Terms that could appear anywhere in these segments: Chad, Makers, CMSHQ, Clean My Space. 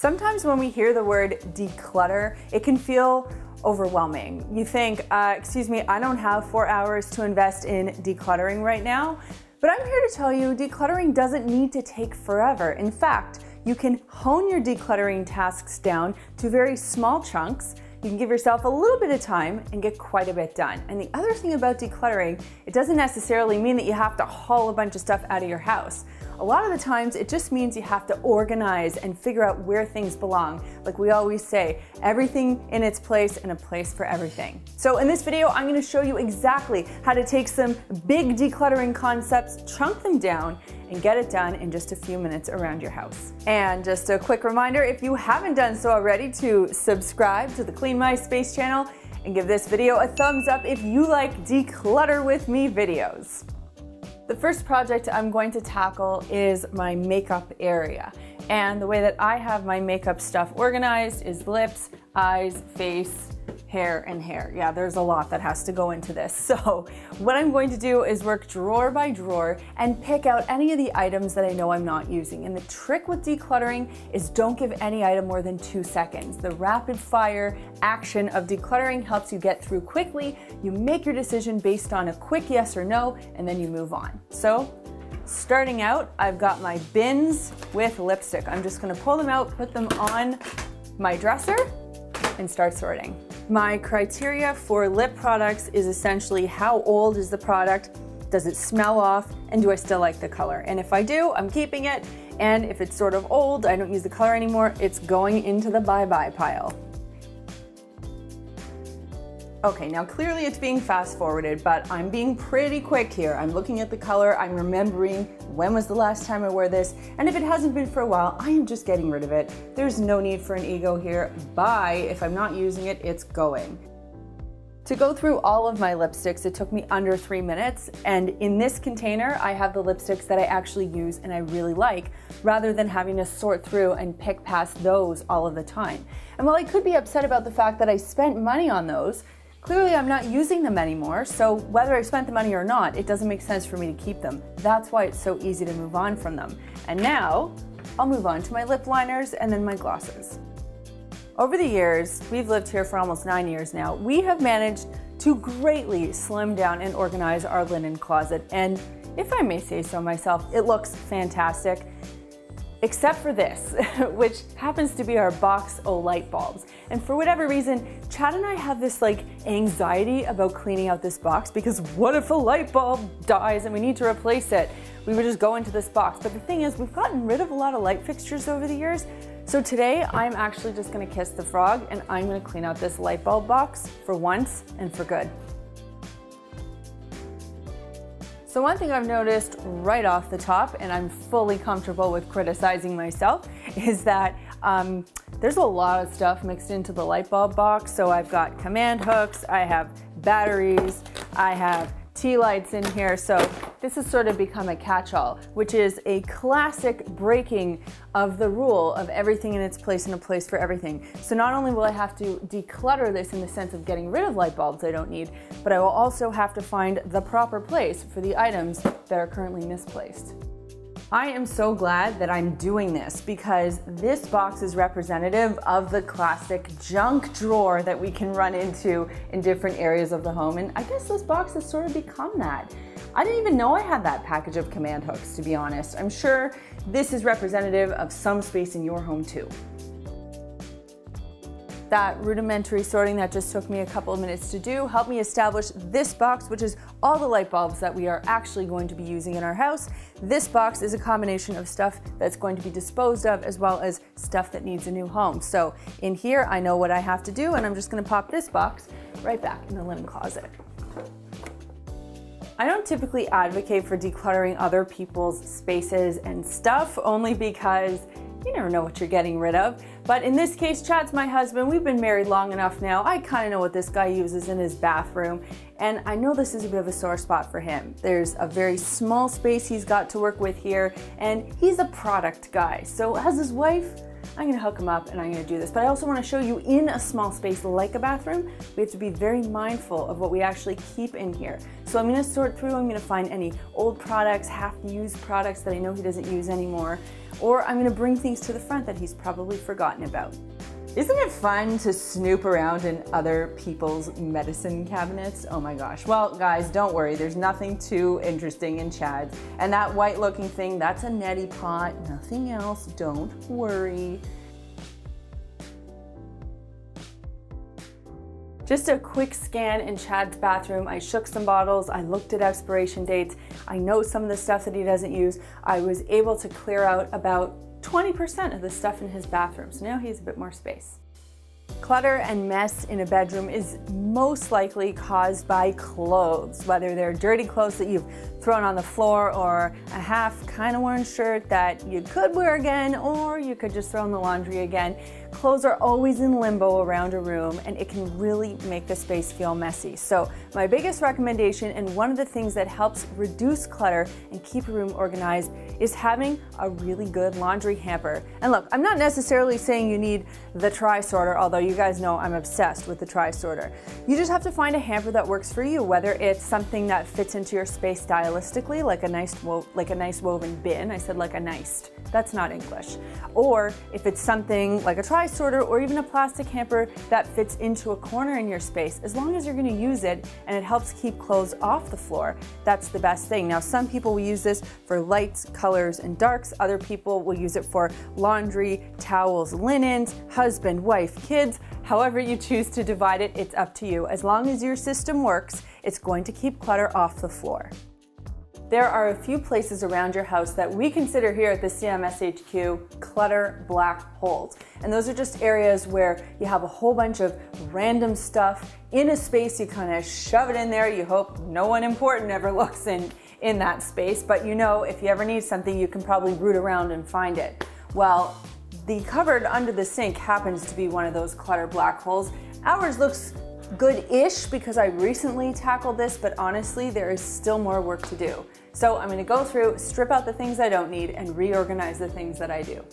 Sometimes when we hear the word declutter, it can feel overwhelming. You think, excuse me, I don't have 4 hours to invest in decluttering right now. But I'm here to tell you, decluttering doesn't need to take forever. In fact, you can hone your decluttering tasks down to very small chunks. You can give yourself a little bit of time and get quite a bit done. And the other thing about decluttering, it doesn't necessarily mean that you have to haul a bunch of stuff out of your house. A lot of the times it just means you have to organize and figure out where things belong. Like we always say, everything in its place and a place for everything. So in this video, I'm going to show you exactly how to take some big decluttering concepts, chunk them down, and get it done in just a few minutes around your house. And just a quick reminder, if you haven't done so already, to subscribe to the Clean My Space channel and give this video a thumbs up if you like declutter with me videos. The first project I'm going to tackle is my makeup area. And the way that I have my makeup stuff organized is lips, eyes, face, hair, and hair. Yeah, there's a lot that has to go into this. So what I'm going to do is work drawer by drawer and pick out any of the items that I know I'm not using. And the trick with decluttering is don't give any item more than 2 seconds. The rapid fire action of decluttering helps you get through quickly. You make your decision based on a quick yes or no, and then you move on. So starting out, I've got my bins with lipstick. I'm just gonna pull them out, put them on my dresser, and start sorting. My criteria for lip products is essentially how old is the product, does it smell off, and do I still like the color? And if I do, I'm keeping it, and if it's sort of old, I don't use the color anymore, it's going into the bye-bye pile. Okay, now clearly it's being fast-forwarded, but I'm being pretty quick here. I'm looking at the color, I'm remembering when was the last time I wore this, and if it hasn't been for a while, I am just getting rid of it. There's no need for an ego here. Bye, if I'm not using it, it's going. To go through all of my lipsticks, it took me under 3 minutes, and in this container, I have the lipsticks that I actually use and I really like, rather than having to sort through and pick past those all of the time. And while I could be upset about the fact that I spent money on those, clearly I'm not using them anymore, so whether I spent the money or not, it doesn't make sense for me to keep them. That's why it's so easy to move on from them. And now, I'll move on to my lip liners and then my glosses. Over the years, we've lived here for almost 9 years now, we have managed to greatly slim down and organize our linen closet, and if I may say so myself, it looks fantastic. Except for this, which happens to be our Box-O light bulbs. And for whatever reason, Chad and I have this like anxiety about cleaning out this box because what if a light bulb dies and we need to replace it? We would just go into this box. But the thing is, we've gotten rid of a lot of light fixtures over the years. So today, I'm actually just gonna kiss the frog and I'm gonna clean out this light bulb box for once and for good. So one thing I've noticed right off the top, and I'm fully comfortable with criticizing myself, is that there's a lot of stuff mixed into the light bulb box. So I've got command hooks, I have batteries, I have tea lights in here. So this has sort of become a catch-all, which is a classic breaking of the rule of everything in its place and a place for everything. So not only will I have to declutter this in the sense of getting rid of light bulbs I don't need, but I will also have to find the proper place for the items that are currently misplaced. I am so glad that I'm doing this because this box is representative of the classic junk drawer that we can run into in different areas of the home. And I guess this box has sort of become that. I didn't even know I had that package of command hooks, to be honest. I'm sure this is representative of some space in your home too. That rudimentary sorting that just took me a couple of minutes to do helped me establish this box, which is all the light bulbs that we are actually going to be using in our house. This box is a combination of stuff that's going to be disposed of as well as stuff that needs a new home. So in here, I know what I have to do and I'm just gonna pop this box right back in the linen closet. I don't typically advocate for decluttering other people's spaces and stuff only because you never know what you're getting rid of. But in this case, Chad's my husband. We've been married long enough now. I kind of know what this guy uses in his bathroom. And I know this is a bit of a sore spot for him. There's a very small space he's got to work with here. And he's a product guy. So as his wife, I'm gonna hook him up and I'm gonna do this. But I also wanna show you in a small space like a bathroom, we have to be very mindful of what we actually keep in here. So I'm gonna sort through, I'm gonna find any old products, half-used products that I know he doesn't use anymore. or I'm gonna bring things to the front that he's probably forgotten about. Isn't it fun to snoop around in other people's medicine cabinets? Oh my gosh. Well, guys, don't worry. There's nothing too interesting in Chad's. And that white looking thing, that's a neti pot, nothing else. Don't worry. Just a quick scan in Chad's bathroom. I shook some bottles, I looked at expiration dates, I know some of the stuff that he doesn't use. I was able to clear out about 20% of the stuff in his bathroom, so now he has a bit more space. Clutter and mess in a bedroom is most likely caused by clothes, whether they're dirty clothes that you've thrown on the floor or a half kind of worn shirt that you could wear again or you could just throw in the laundry again. Clothes are always in limbo around a room and it can really make the space feel messy. So my biggest recommendation and one of the things that helps reduce clutter and keep a room organized is having a really good laundry hamper. And look, I'm not necessarily saying you need the tri-sorter, although you guys know I'm obsessed with the tri-sorter. You just have to find a hamper that works for you, whether it's something that fits into your space stylistically, like a nice woven bin. I said like a nice, that's not English. Or if it's something like a tri-sorter or even a plastic hamper that fits into a corner in your space, as long as you're gonna use it and it helps keep clothes off the floor, that's the best thing. Now, some people will use this for lights, colors, and darks. Other people will use it for laundry, towels, linens, husband, wife, kids. However you choose to divide it, it's up to you. As long as your system works, it's going to keep clutter off the floor. There are a few places around your house that we consider here at the CMSHQ clutter black holes. And those are just areas where you have a whole bunch of random stuff in a space, you kind of shove it in there, you hope no one important ever looks in that space, but you know if you ever need something, you can probably root around and find it. Well, the cupboard under the sink happens to be one of those clutter black holes. Ours looks good-ish because I recently tackled this, but honestly, there is still more work to do. So I'm gonna go through, strip out the things I don't need, and reorganize the things that I do.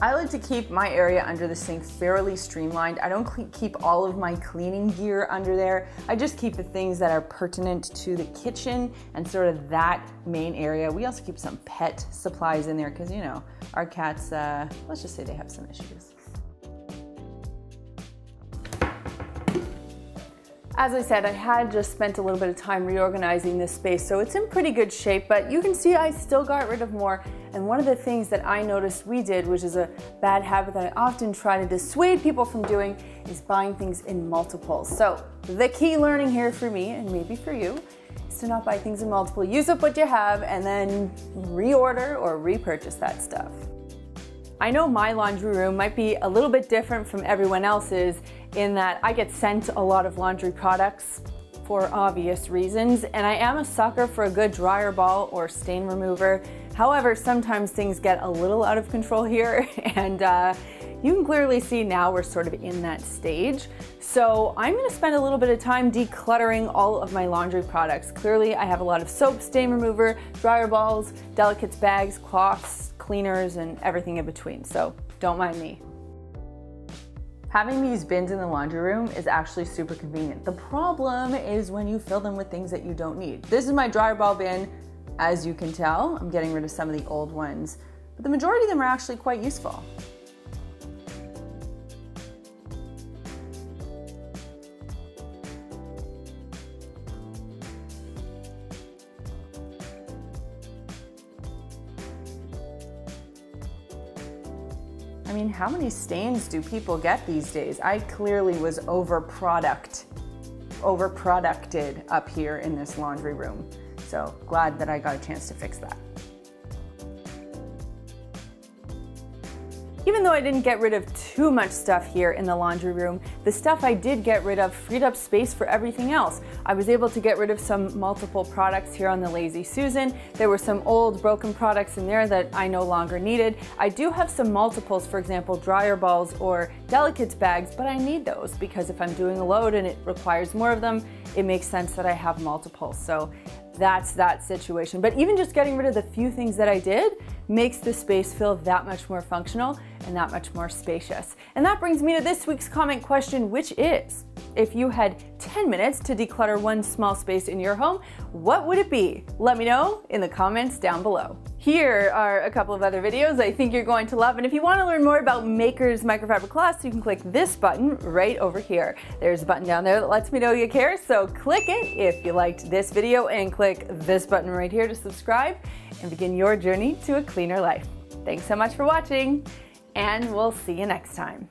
I like to keep my area under the sink fairly streamlined. I don't keep all of my cleaning gear under there. I just keep the things that are pertinent to the kitchen and sort of that main area. We also keep some pet supplies in there because, you know, our cats, let's just say they have some issues. As I said, I had just spent a little bit of time reorganizing this space, so it's in pretty good shape, but you can see I still got rid of more. And one of the things that I noticed we did, which is a bad habit that I often try to dissuade people from doing, is buying things in multiples. So the key learning here for me, and maybe for you, is to not buy things in multiple. Use up what you have and then reorder or repurchase that stuff. I know my laundry room might be a little bit different from everyone else's in that I get sent a lot of laundry products for obvious reasons, and I am a sucker for a good dryer ball or stain remover. However, sometimes things get a little out of control here, and you can clearly see now we're sort of in that stage. So I'm gonna spend a little bit of time decluttering all of my laundry products. Clearly, I have a lot of soap, stain remover, dryer balls, delicates bags, cloths, cleaners, and everything in between, so don't mind me. Having these bins in the laundry room is actually super convenient. The problem is when you fill them with things that you don't need. This is my dryer ball bin. As you can tell, I'm getting rid of some of the old ones, but the majority of them are actually quite useful. I mean, how many stains do people get these days? I clearly was overproducted up here in this laundry room. So glad that I got a chance to fix that. Even though I didn't get rid of too much stuff here in the laundry room, the stuff I did get rid of freed up space for everything else. I was able to get rid of some multiple products here on the Lazy Susan. There were some old broken products in there that I no longer needed. I do have some multiples, for example, dryer balls or delicates bags, but I need those because if I'm doing a load and it requires more of them, it makes sense that I have multiples. So that's that situation. But even just getting rid of the few things that I did makes the space feel that much more functional and that much more spacious. And that brings me to this week's comment question, which is, if you had 10 minutes to declutter one small space in your home, what would it be? Let me know in the comments down below. Here are a couple of other videos I think you're going to love, and if you want to learn more about Maker's microfiber cloths, you can click this button right over here. There's a button down there that lets me know you care, so click it if you liked this video, and click this button right here to subscribe and begin your journey to a cleaner life. Thanks so much for watching, and we'll see you next time.